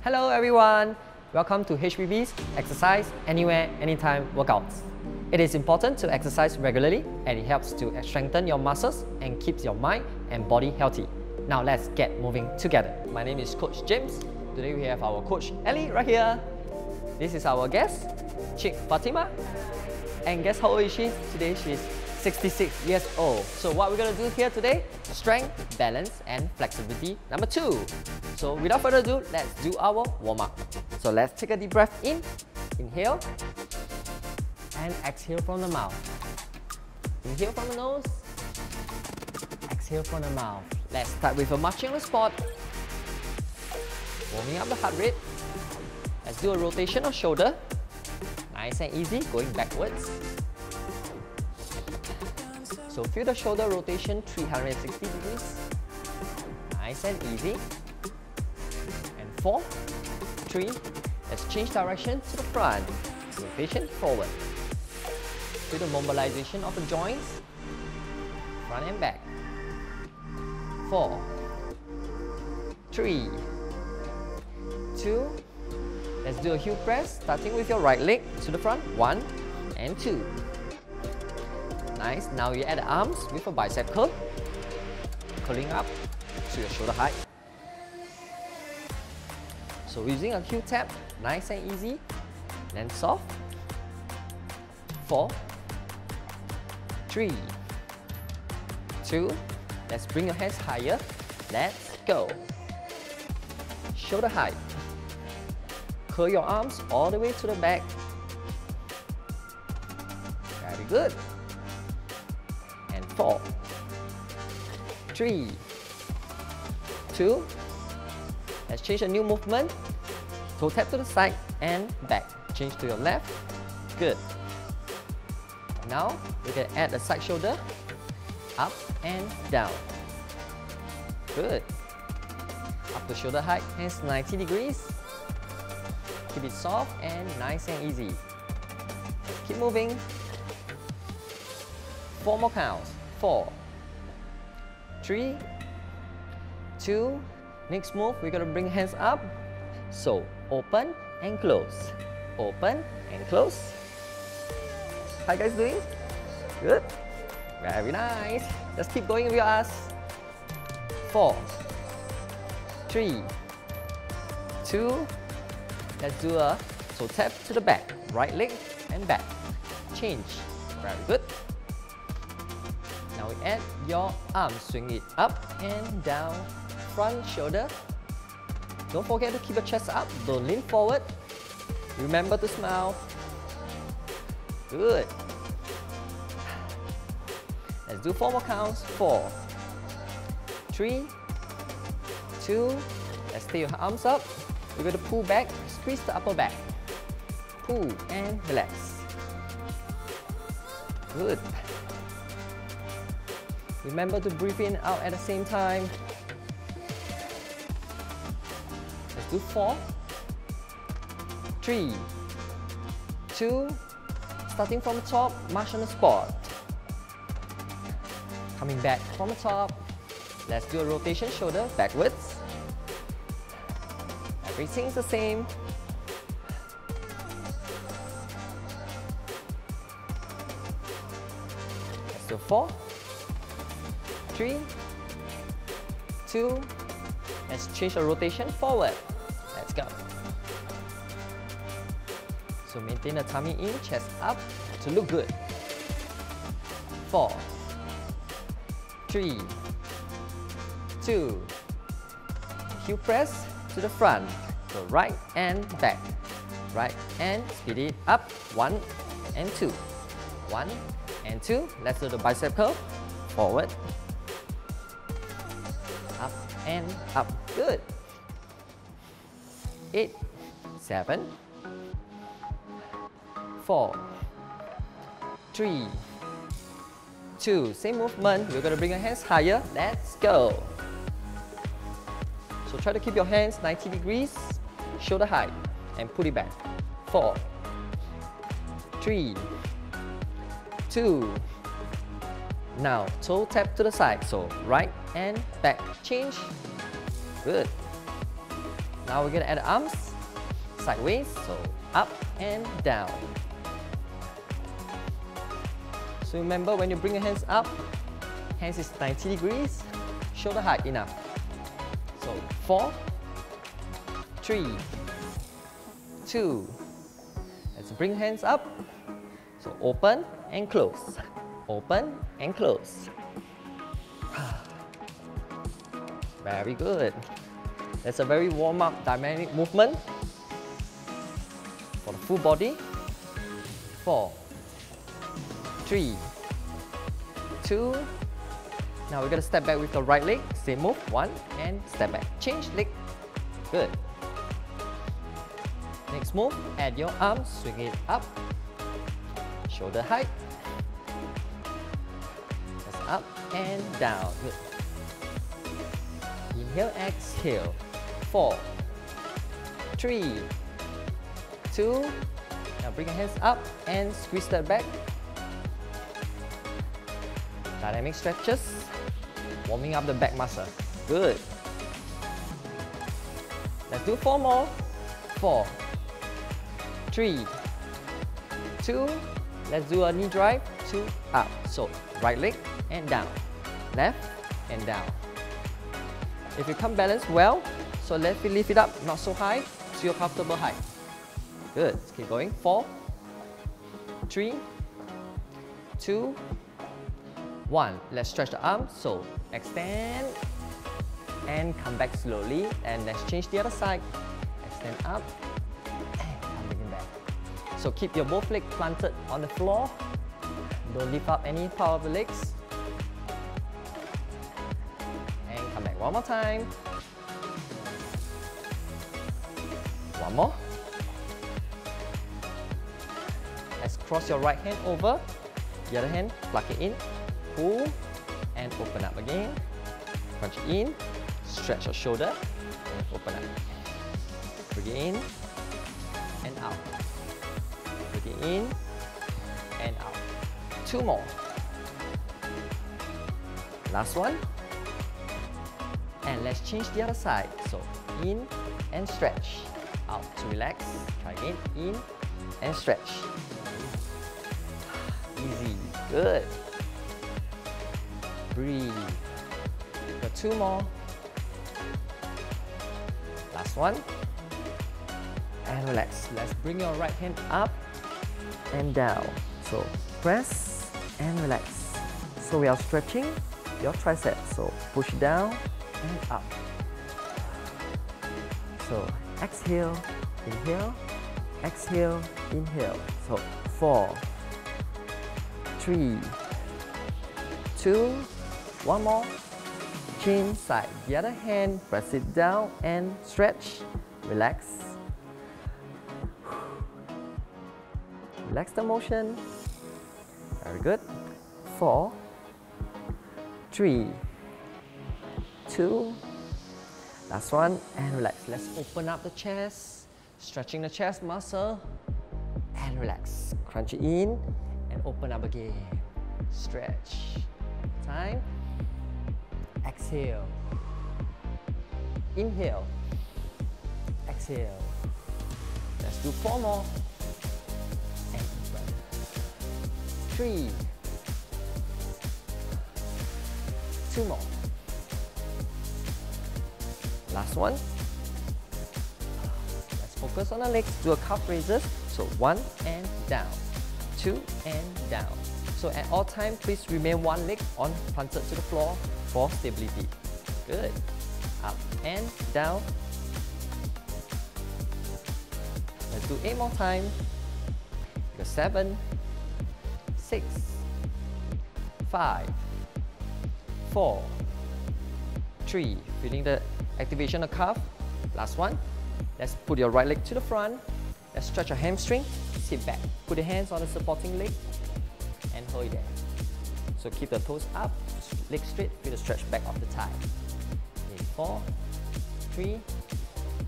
Hello everyone! Welcome to HBB's Exercise Anywhere, Anytime workouts. It is important to exercise regularly and it helps to strengthen your muscles and keeps your mind and body healthy. Now let's get moving together. My name is Coach James. Today we have our Coach Ellie right here. This is our guest, Cik Fatimah. And guess how old is she? Today she is 66 years old. So what we're going to do here today, strength, balance and flexibility number 2. So without further ado, let's do our warm-up. So let's take a deep breath in, inhale, and exhale from the mouth. Inhale from the nose, exhale from the mouth. Let's start with a marching on the spot, warming up the heart rate. Let's do a rotation of shoulder, nice and easy, going backwards. So feel the shoulder rotation 360 degrees, nice and easy. And 4, 3, let's change direction to the front, rotation forward. Feel the mobilization of the joints, front and back. 4, 3, 2. Let's do a heel press, starting with your right leg to the front, 1 and 2. Nice, now you add the arms with a bicep curl, curling up to your shoulder height. So using a heel tap, nice and easy, then soft. 4, 3, 2. Let's bring your hands higher. Let's go. Shoulder height. Curl your arms all the way to the back. Very good. And 4, 3, 2. Let's change a new movement. Toe tap to the side and back. Change to your left. Good. Now we can add the side shoulder. Up and down. Good. Up to shoulder height, hands 90 degrees. Keep it soft and nice and easy. Keep moving. 4 more counts. 4, 3, 2. Next move, we're going to bring hands up. So open and close. Open and close. How you guys doing? Good. Very nice. Let's keep going with us. 4, 3, 2. Let's do a toe tap to the back, right leg and back. Change. Very good. Now we add your arm, swing it up and down, front shoulder. Don't forget to keep your chest up, don't lean forward. Remember to smile. Good. Let's do 4 more counts. 4, 3, 2. Let's stay your arms up. We're going to pull back, squeeze the upper back. Pull and relax. Good. Remember to breathe in out at the same time. Let's do 4, 3, 2. Starting from the top, march on the spot. Coming back from the top. Let's do a rotation shoulder backwards. Everything's the same. Let's do 4, 3, 2. Let's change the rotation forward. Let's go. So maintain the tummy in, chest up to look good. 4, 3, 2. Heel press to the front. So right and back, right and speed it up. 1 and 2, 1 and 2. Let's do the bicep curl. Forward, up and up. Good. 8, 7, 4, 3, 2. Same movement. We're going to bring your hands higher. Let's go. So try to keep your hands 90 degrees, shoulder height, and put it back. 4, 3, 2. Now toe tap to the side. So right and back. Change. Good. Now we're gonna add arms sideways, so up and down. So remember, when you bring your hands up, hands is 90 degrees, shoulder height enough. So 4, 3, 2. Let's bring hands up. So open and close, open and close. Very good. That's a very warm-up dynamic movement for the full body. 4, 3, 2. Now we're gonna step back with the right leg. Same move, 1 and step back. Change leg. Good. Next move, add your arm, swing it up. Shoulder height. That's up and down. Good. Inhale, exhale. 4, 3, 2. Now bring your hands up and squeeze that back. Dynamic stretches, warming up the back muscle. Good. Let's do 4 more. 4, 3, 2. Let's do a knee drive, 2 up. So right leg and down, left and down. If you can't balance well, so left foot lift it up, not so high, to your comfortable height. Good. Let's keep going. 4, 3, 2, 1. Let's stretch the arm. So extend and come back slowly. And let's change the other side. Extend up and come back. So keep your both legs planted on the floor. Don't lift up any part of the legs. And come back one more time. One more. Let's cross your right hand over. The other hand, plug it in. Pull and open up again. Punch it in, stretch your shoulder and open up. Bring it in and out. Bring it in and out. 2 more. Last one. And let's change the other side. So in and stretch. Out to relax. Try again. In and stretch. Easy. Good. Breathe. We've got 2 more. Last one. And relax. Let's bring your right hand up and down. So press and relax. So we are stretching your triceps. So push down and up. So exhale, inhale, exhale, inhale. So 4, 3, 2. 1 more. Chin side. The other hand, press it down and stretch. Relax. Relax the motion. Very good. 4, 3, 2. Last one and relax. Let's open up the chest. Stretching the chest muscle and relax. Crunch it in and open up again. Stretch. Time. Exhale, inhale, exhale. Let's do 4 more. And 3, 2 more. Last one. Let's focus on the legs. Do a calf raises. So 1 and down, 2 and down. So at all times, please remain one leg on planted to the floor for stability. Good. Up and down. Let's do 8 more times. 7, 6, 5, 4, 3. Feeling the activation of calf. Last one. Let's put your right leg to the front. Let's stretch your hamstring. Sit back. Put your hands on the supporting leg. And hold it there. So keep the toes up, leg straight, feel the stretch back of the thigh. Okay, 4, 3,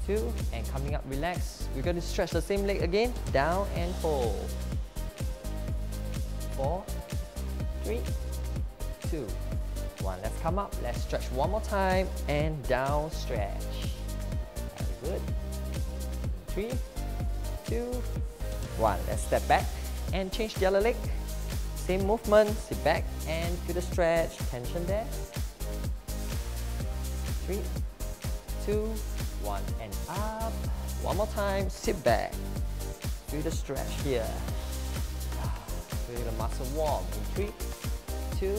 2, and coming up, relax. We're going to stretch the same leg again, down and hold. 4, 3, 2, 1. Let's come up, let's stretch one more time, and down, stretch. Very good. 3, 2, 1. Let's step back and change the other leg. Same movement, sit back and feel the stretch, tension there. 3, 2, 1, and up. One more time, sit back. Feel the stretch here. Feel the muscle warm. In 3, 2,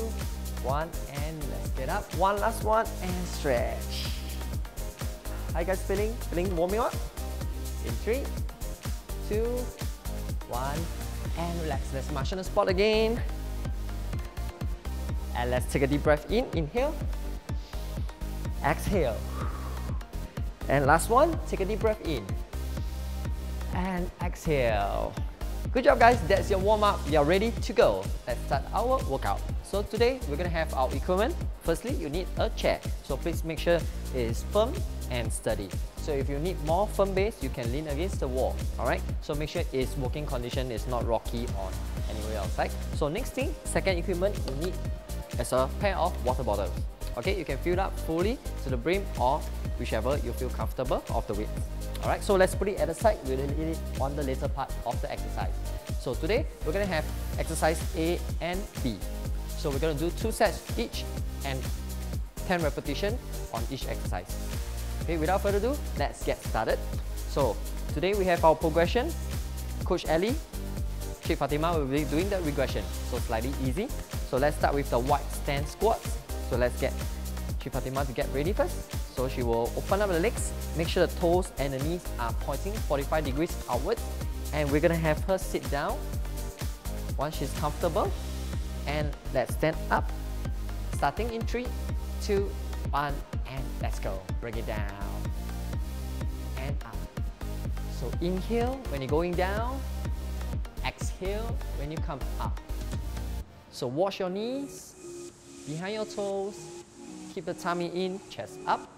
1, and let's get up. One last one and stretch. How you guys feeling? Feeling warming up? In 3, 2, 1, and relax. Let's march on the spot again. And let's take a deep breath in. Inhale. Exhale. And last one, take a deep breath in. And exhale. Good job guys, that's your warm-up. We are ready to go. Let's start our workout. So today, we're gonna have our equipment. Firstly, you need a chair. So please make sure it is firm and sturdy. So if you need more firm base, you can lean against the wall, alright? So make sure its working condition is not rocky or anywhere else, right? So next thing, second equipment you need is a pair of water bottles. Okay, you can fill up fully to the brim or whichever you feel comfortable of the width. Alright, so let's put it at the side. We'll need it on the later part of the exercise. So today, we're going to have exercise A and B. So we're going to do 2 sets each and 10 repetitions on each exercise. Okay, without further ado, let's get started. So today we have our progression. Coach Ali, Cik Fatimah will be doing the regression. So slightly easy. So let's start with the wide stand squats. So let's get Cik Fatimah to get ready first. So she will open up the legs, make sure the toes and the knees are pointing 45 degrees outwards. And we're gonna have her sit down once she's comfortable. And let's stand up. Starting in 3, 2, 1, and let's go. Bring it down. And up. So inhale when you're going down. Exhale when you come up. So watch your knees. Behind your toes, keep the tummy in, chest up.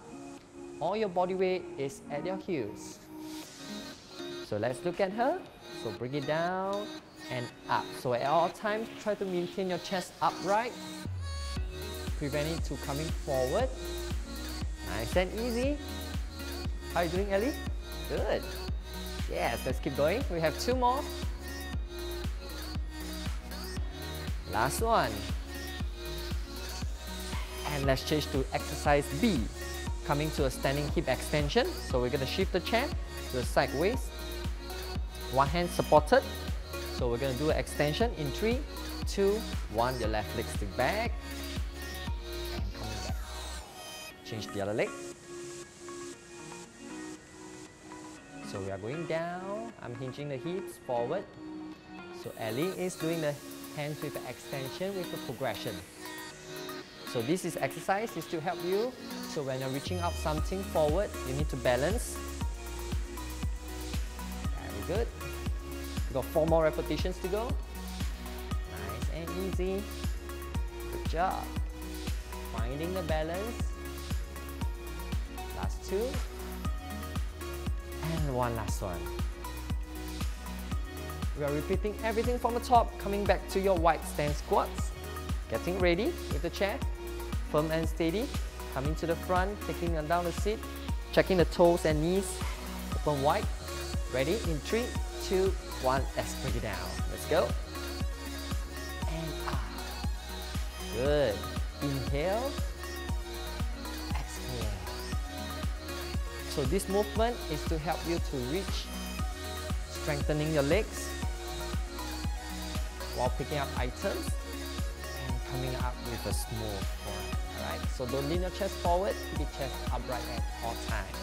All your body weight is at your heels. So let's look at her. So bring it down and up. So at all times, try to maintain your chest upright. Prevent it to coming forward. Nice and easy. How are you doing, Ellie? Good. Yes, let's keep going. We have 2 more. Last one. And let's change to exercise B, coming to a standing hip extension. So we're going to shift the chair to the sideways. One hand supported. So we're going to do an extension in 3, 2, 1. Your left leg stick back. And coming back. Change the other leg. So we are going down. I'm hinging the hips forward. So Ellie is doing the hands with the extension with the progression. So this is exercise, is to help you. So when you're reaching out something forward, you need to balance. Very good. We've got 4 more repetitions to go. Nice and easy. Good job. Finding the balance. Last 2. And one last one. We are repeating everything from the top, coming back to your wide stand squats. Getting ready with the chair. Firm and steady, coming to the front, taking down the seat, checking the toes and knees, open wide, ready in 3, 2, 1, let's bring it down, let's go, and up, good, inhale, exhale. So this movement is to help you to reach, strengthening your legs while picking up items, coming up with a smooth form. Alright, so don't lean your chest forward, keep your chest upright at all times.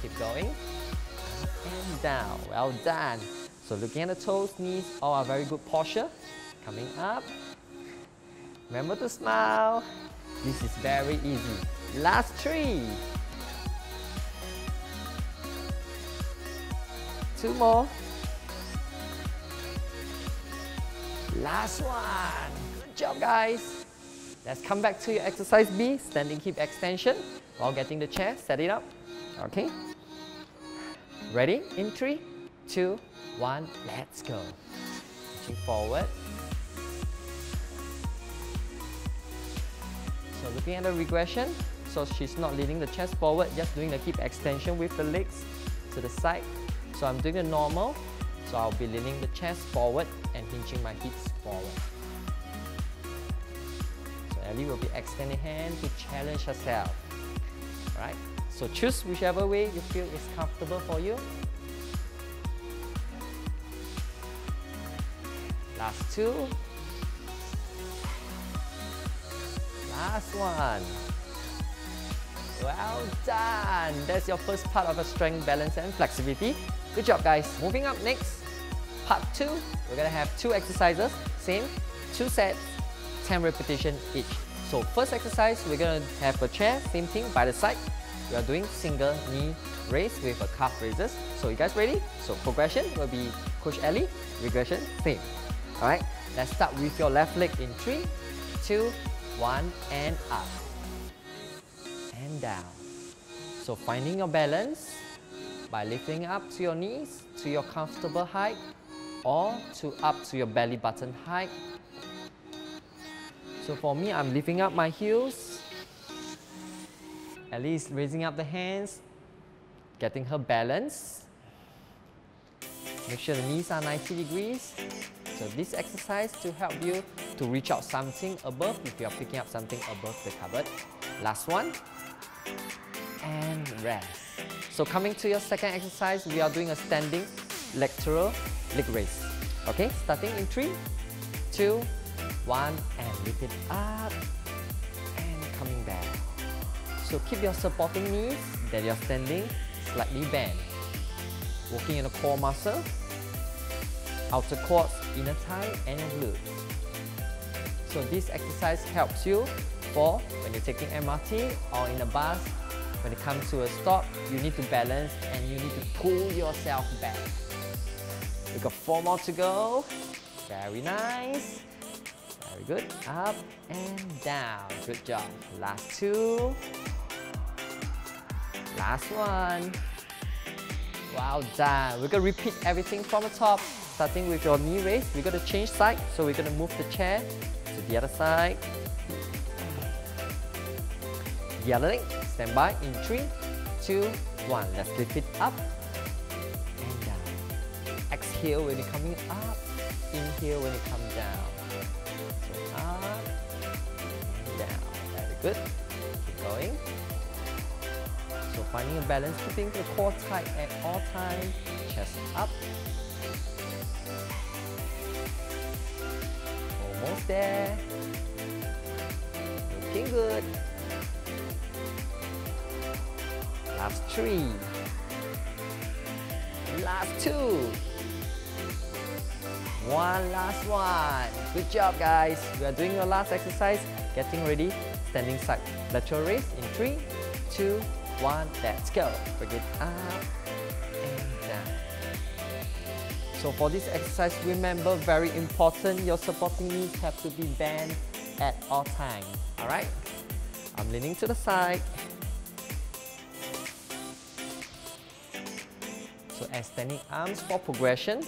Keep going, and down, well done. So looking at the toes, knees, all are very good posture. Coming up, remember to smile. This is very easy. Last 3. 2 more. Last one. Good job, guys. Let's come back to your exercise B, standing hip extension. While getting the chair, set it up. Okay. Ready? In 3, 2, 1. Let's go. Pushing forward. So looking at the regression. So she's not leaning the chest forward, just doing the hip extension with the legs. to the side. So I'm doing a normal, so I'll be leaning the chest forward and hinging my hips forward. So Ellie will be extending hand to challenge herself. Alright, so choose whichever way you feel is comfortable for you. Last two. Last one. Well done! That's your first part of a strength, balance and flexibility. Good job guys. Moving up next, part 2. We're going to have 2 exercises. Same, 2 sets, 10 repetitions each. So first exercise, we're going to have a chair. Same thing, by the side. We are doing single knee raise with a calf raises. So you guys ready? So progression will be Coach Ellie, regression, same. Alright, let's start with your left leg in 3, 2, 1 and up. And down. So finding your balance by lifting up to your knees to your comfortable height or to up to your belly button height. So for me, I'm lifting up my heels. At least raising up the hands, getting her balance. Make sure the knees are 90 degrees. So this exercise to help you to reach out something above if you are picking up something above the cupboard. Last one. And rest. So coming to your second exercise, we are doing a standing lateral leg raise. Okay, starting in 3, 2, 1, and lift it up and coming back. So keep your supporting knees that you're standing slightly bent. Working in the core muscle, outer quads, inner thigh, and glute. So this exercise helps you for when you're taking MRT or in a bus. When it comes to a stop, you need to balance and you need to pull yourself back. We've got 4 more to go. Very nice. Very good. Up and down. Good job. Last 2. Last one. Well done. We're going to repeat everything from the top. Starting with your knee raise, we're going to change side. So we're going to move the chair to the other side. The other leg, stand by in 3, 2, 1. Let's lift it up and down. Exhale when you're coming up, inhale when you come down. So up and down. Very good. Keep going. So finding a balance, keeping the core tight at all times. Chest up. Almost there. Looking good. Last 3. Last 2. One last one. Good job guys. We are doing your last exercise. Getting ready. Standing side. Lateral raise in 3, 2, 1. Let's go. Bring it up and down. So for this exercise, remember, very important, your supporting knees have to be bent at all times. Alright? I'm leaning to the side. So extending arms for progression.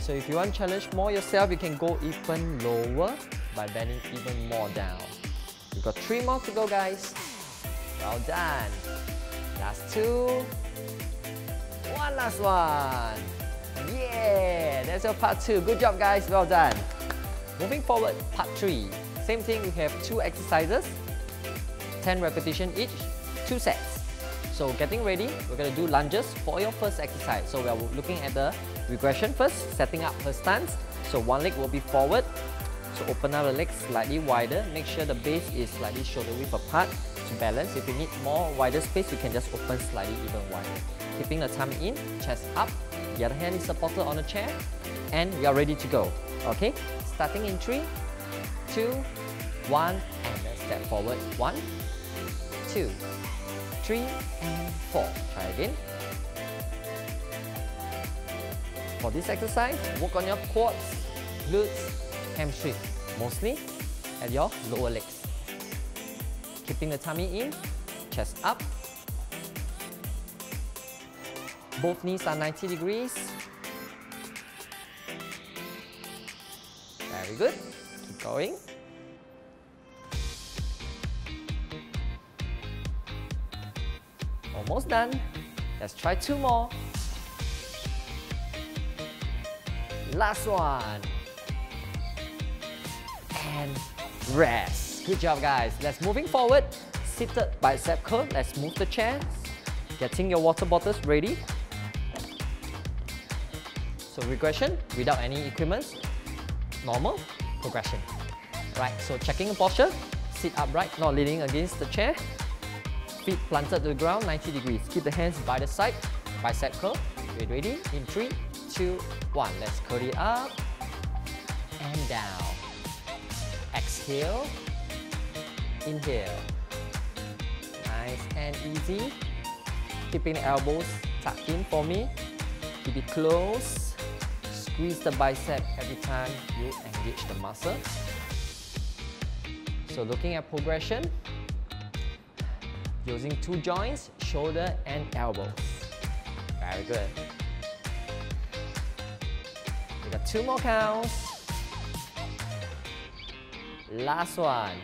So if you want to challenge more yourself, you can go even lower by bending even more down. We've got 3 more to go guys. Well done. Last 2. One last one. Yeah, that's your part 2. Good job guys, well done. Moving forward, part 3. Same thing, we have 2 exercises, 10 repetitions each, 2 sets. So getting ready, we're going to do lunges for your first exercise. So we are looking at the regression first, setting up her stance. So one leg will be forward. So open up the legs slightly wider. Make sure the base is slightly shoulder width apart to balance. If you need more wider space, you can just open slightly even wider. Keeping the thumb in, chest up. The other hand is supported on the chair. And we are ready to go. Okay? Starting in 3, 2, 1. And let's step forward. 1, 2. 3 and 4. Try again. For this exercise, work on your quads, glutes, hamstrings, mostly at your lower legs. Keeping the tummy in, chest up. Both knees are 90 degrees. Very good. Keep going. Almost done. Let's try two more. Last one. And rest. Good job, guys. Let's moving forward. Seated bicep curl. Let's move the chairs. Getting your water bottles ready. So regression without any equipments. Normal progression. Right, so checking the posture. Sit upright, not leaning against the chair. Feet planted to the ground, 90 degrees. Keep the hands by the side. Bicep curl. Get ready. In 3, 2, 1. Let's curl it up and down. Exhale. Inhale. Nice and easy. Keeping the elbows tucked in for me. Keep it close. Squeeze the bicep every time you engage the muscle. So looking at progression, using two joints, shoulder and elbows. Very good. We got two more counts. Last one.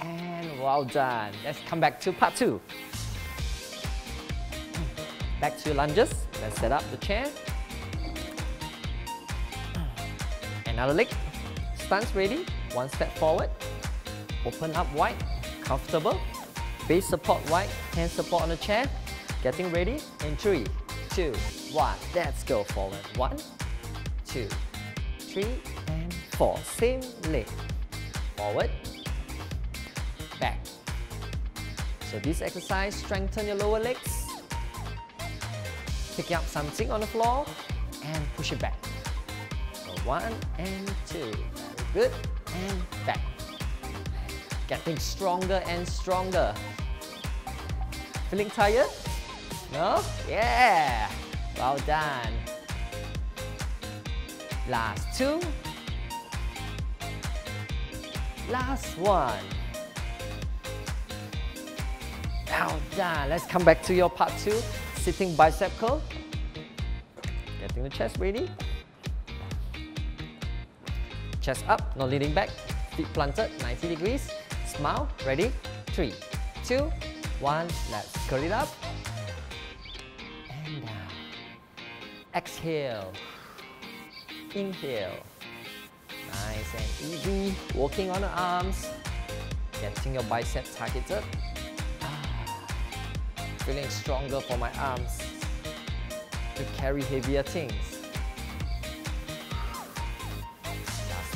And well done. Let's come back to part two. Back to your lunges. Let's set up the chair. Another leg. Stance ready. One step forward, open up wide, comfortable, base support wide, hand support on the chair, getting ready in 3, 2, 1, let's go forward, 1, 2, 3 and 4, same leg, forward, back. So this exercise strengthen your lower legs, picking up something on the floor and push it back. So 1 and 2, very good. And back. Getting stronger and stronger. Feeling tired? No? Yeah! Well done. Last two. Last one. Well done. Let's come back to your part two. Sitting bicep curl. Getting the chest ready. Chest up, not leaning back, feet planted, 90 degrees, smile, ready, 3, 2, 1, let's curl it up, and down, exhale, inhale, nice and easy, working on the arms, getting your bicep targeted, feeling stronger for my arms, to carry heavier things.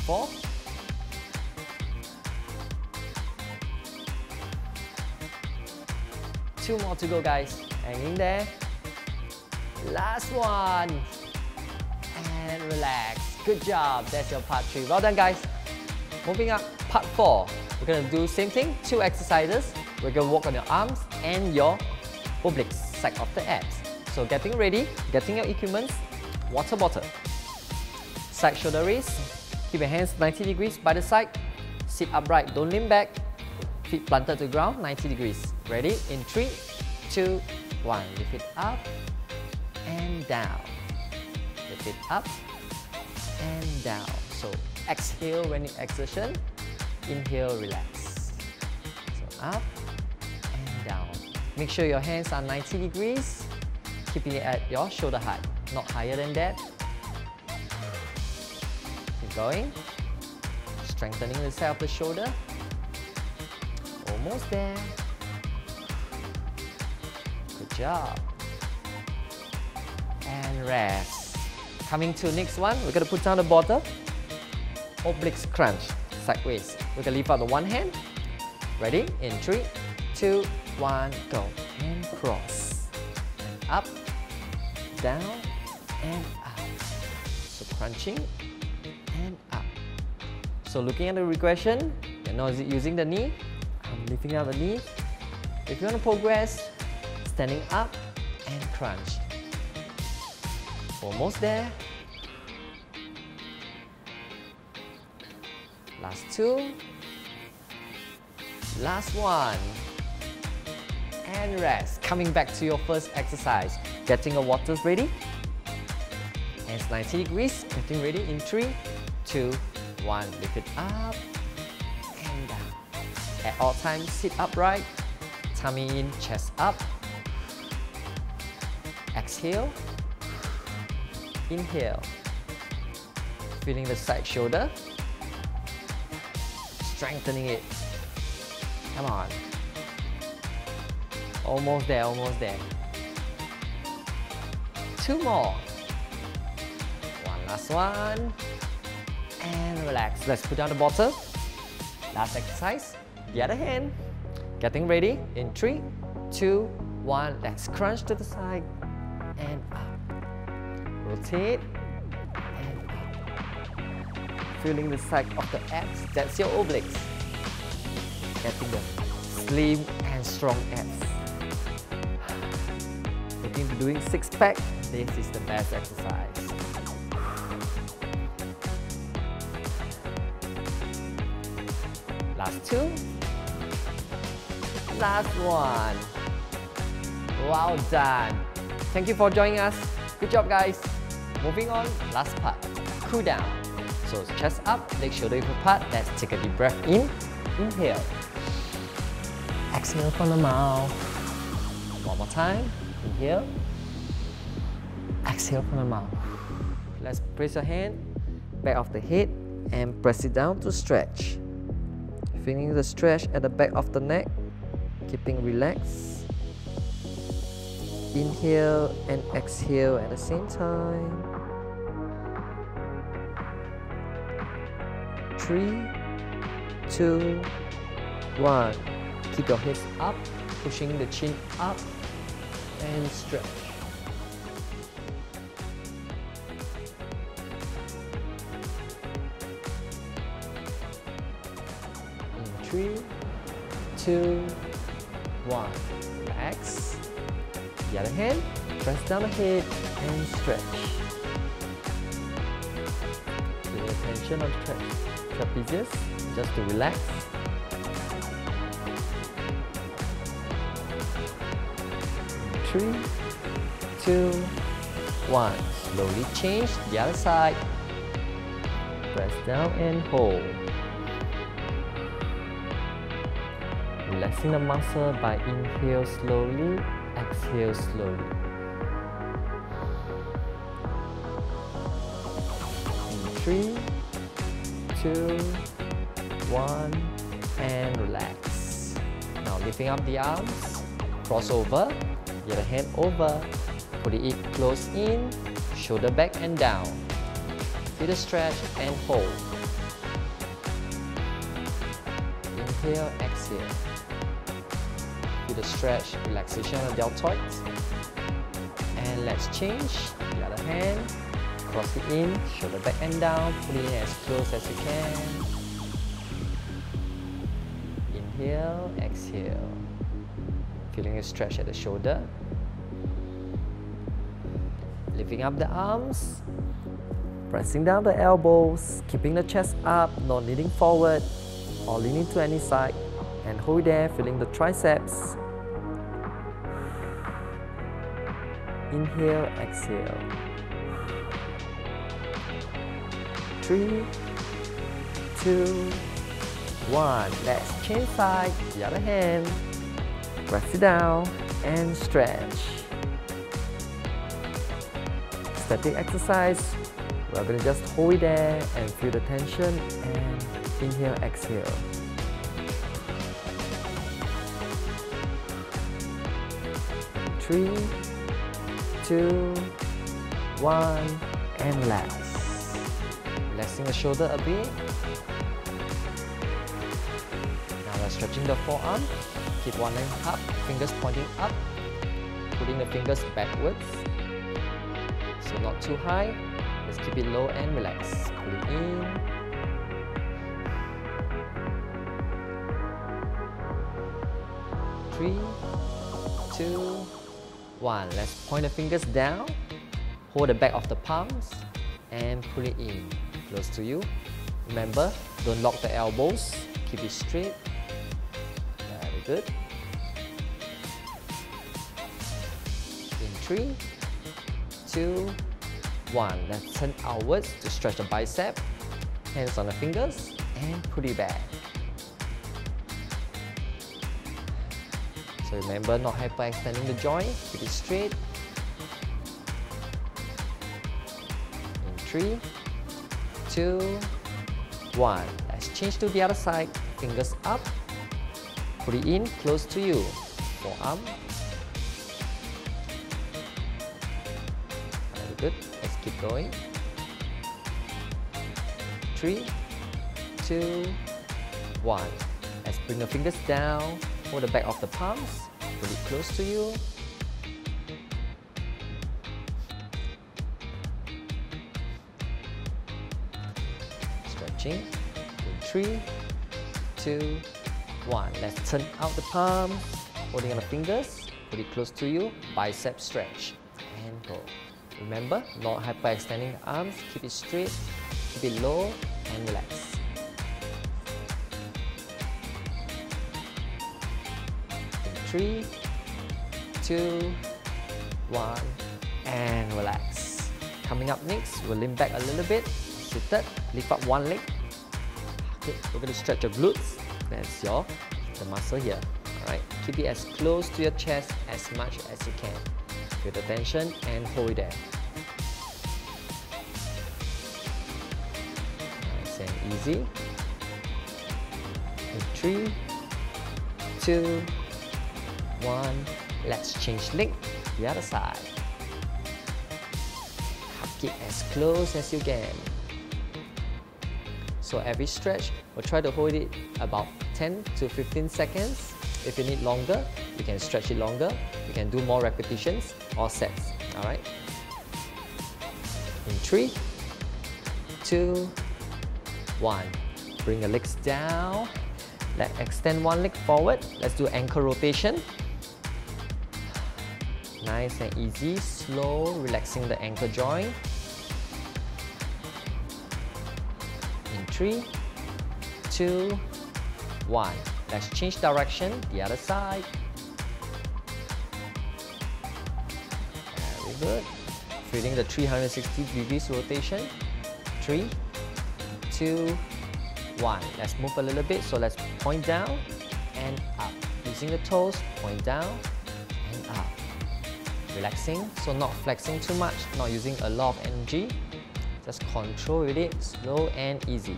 4. Two more to go, guys. Hang in there. Last one. And relax. Good job. That's your part 3. Well done, guys. Moving up, part 4. We're going to do same thing. Two exercises. We're going to work on your arms and your obliques, side of the abs. So getting ready, getting your equipment. Water bottle. Side shoulder raise. Keep your hands 90 degrees by the side. Sit upright, don't lean back. Feet planted to the ground, 90 degrees. Ready? In 3, 2, 1. Lift it up and down. Lift it up and down. So exhale when you exertion. Inhale, relax. So up and down. Make sure your hands are 90 degrees. Keeping it at your shoulder height. Not higher than that. Going, strengthening the side of the shoulder, almost there, good job, and rest. Coming to the next one, we're going to put down the bottle, obliques crunch, sideways, we're going to lift out the one hand, ready, in 3, 2, 1, go, and cross, and up, down, and up, so crunching, and up. So looking at the regression, you're not using the knee. I'm lifting out the knee. If you want to progress, standing up and crunch. Almost there. Last two. Last one. And rest. Coming back to your first exercise. Getting your waters ready. Hands 90 degrees. Getting ready in 3. 2, 1, lift it up and down. At all times, sit upright, Coming in, chest up. Exhale. Inhale. Feeling the side shoulder. Strengthening it. Come on. Almost there, almost there. Two more. One last one. And relax. Let's put down the bottle. Last exercise. The other hand. Getting ready in 3, 2, 1. Let's crunch to the side and up. Rotate and up. Feeling the side of the abs. That's your obliques. Getting the slim and strong abs. Looking to doing six-pack. This is the best exercise. Last two. Last one. Well done. Thank you for joining us. Good job, guys. Moving on, last part. Cool down. So chest up, leg shoulder apart. Let's take a deep breath in. Inhale. Exhale from the mouth. One more time. Inhale. Exhale from the mouth. Let's place your hand back of the head and press it down to stretch. Feeling the stretch at the back of the neck. Keeping relaxed. Inhale and exhale at the same time. 3, 2, 1. Keep your hips up, pushing the chin up and stretch. In 3, 2, 1. Relax. The other hand, press down the head and stretch. Pay attention on trapezius, just to relax. In 3, 2, 1. Slowly change the other side. Press down and hold. Relaxing the muscle by inhale slowly, exhale slowly. In 3, 2, 1, and relax. Now lifting up the arms, cross over, the other hand over, put it close in, shoulder back and down. Feel the stretch and hold. Inhale, exhale. With a stretch, relaxation of deltoids, and let's change the other hand, cross it in, shoulder back and down, pull in as close as you can. Inhale, exhale, feeling a stretch at the shoulder, lifting up the arms, pressing down the elbows, keeping the chest up, not leaning forward or leaning to any side. And hold there, feeling the triceps. Inhale, exhale. 3, 2, 1. Let's change side, the other hand. Press it down and stretch. Static exercise. We're gonna just hold it there and feel the tension and inhale, exhale. In 3, 2, 1, and relax. Relaxing the shoulder a bit. Now we're stretching the forearm. Keep one leg up, fingers pointing up. Putting the fingers backwards. So not too high. Let's keep it low and relax. Pull it in. Three, two, one. Let's point the fingers down, hold the back of the palms, and pull it in. Close to you. Remember, don't lock the elbows. Keep it straight. Very good. In 3, 2, 1. Let's turn outwards to stretch the bicep. Hands on the fingers, and pull it back. So So remember, not hyperextending the joint, keep it straight. In 3, 2, 1. Let's change to the other side. Fingers up. Put it in close to you. Forearm. Very good. Let's keep going. 3, 2, 1. Let's bring the fingers down. Hold the back of the palms. Put it close to you. Stretching. In 3, 2, 1. Let's turn out the palms. Holding on the fingers. Put it close to you. Bicep stretch. And go. Remember, not hyperextending the arms. Keep it straight. Keep it low and relax. In 3, 2, 1, and relax. Coming up next, we'll lean back a little bit. Seated, lift up one leg. Okay, we're going to stretch your glutes. That's the muscle here. All right, keep it as close to your chest as much as you can. Feel the tension and hold it there. And easy. In 3, 2, 1. Let's change leg. The other side. Keep it as close as you can. So every stretch, we'll try to hold it about 10 to 15 seconds. If you need longer, you can stretch it longer. You can do more repetitions or sets. All right. In 3, 2, 1. Bring the legs down. Let's extend one leg forward. Let's do ankle rotation. Nice and easy, slow, relaxing the ankle joint. In 3, 2, 1. Let's change direction, the other side. Very good. Feeling the 360 degrees rotation. 3, 2, 1. Let's move a little bit. So let's point down and up. Using the toes, point down and up. Relaxing, so not flexing too much, not using a lot of energy. Just control with it, slow and easy.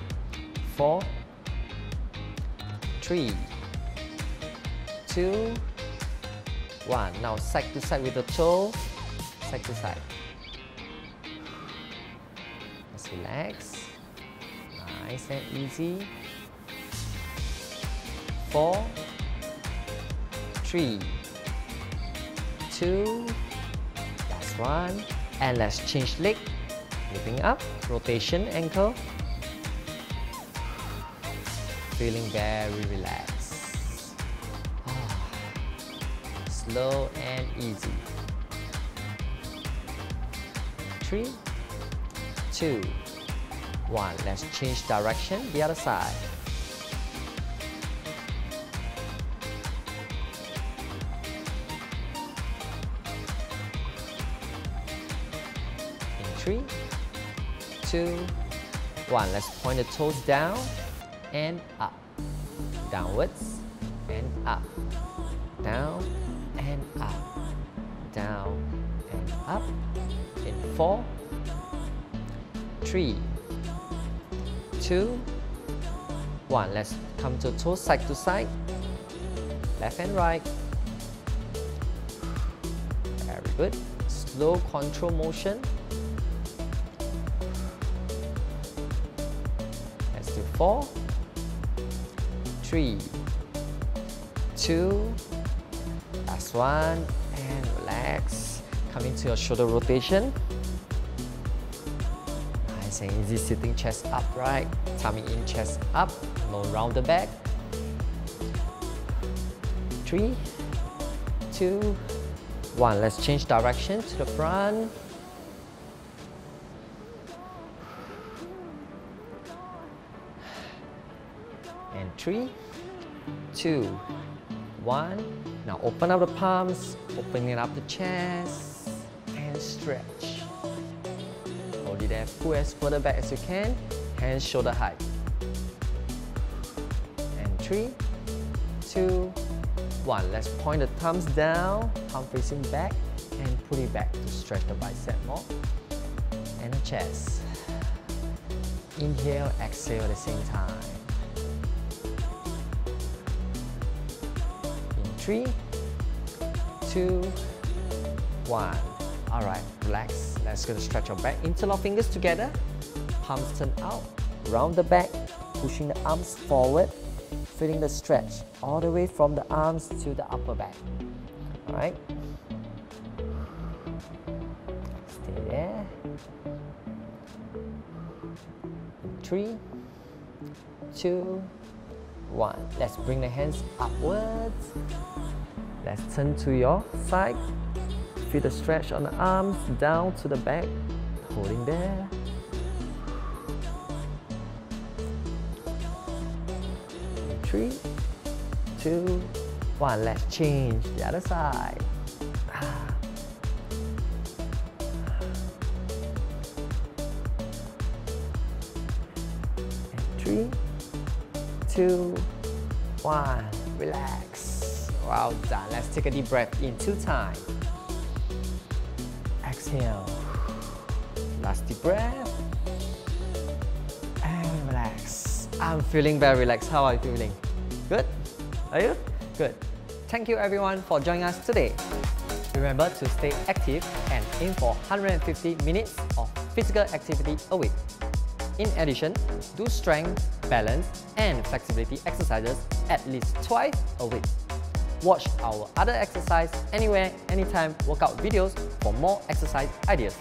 4, 3, 2, 1. Now side to side with the toe, side to side. Let's relax. Nice and easy. 4, 3, 2, last one. And let's change leg. Lifting up, rotation ankle. Feeling very relaxed. Slow and easy. 3, 2, 1. Let's change direction, the other side. In 3, 2, 1. Let's point the toes down and up. Downwards and up. Down and up. Down and up. In 4, 3, 2, 1. Let's come to toes side to side, left and right. Very good. Slow control motion. Let's do 4, 3, 2, last one, and relax. Coming to your shoulder rotation. Nice and easy, sitting chest upright, tummy in, chest up, no round the back. 3, 2, 1. Let's change direction to the front. And 3, 2, 1. Now open up the palms, opening up the chest, and stretch. Hold it there, pull as further back as you can, and shoulder height. And 3, 2, one, let's point the thumbs down, palm facing back, and pull it back to stretch the bicep more. And the chest. Inhale, exhale at the same time. In 3, 2, 1. All right, relax. Let's go to stretch our back. Interlock fingers together. Palms turn out. Round the back, pushing the arms forward, feeling the stretch all the way from the arms to the upper back. All right. Stay there. 3, 2, 1. Let's bring the hands upwards. Let's turn to your side. Feel the stretch on the arms, down to the back. Holding there. In 3, 2, 1. Let's change the other side. And 3, 2, 1. Relax. Well done. Let's take a deep breath in 2 times. Exhale. Last deep breath. And relax. I'm feeling very relaxed. How are you feeling? Good? Are you? Good. Thank you everyone for joining us today. Remember to stay active and aim for 150 minutes of physical activity a week. In addition, do strength, balance, and flexibility exercises at least twice a week. Watch our other exercise anywhere, anytime workout videos for more exercise ideas.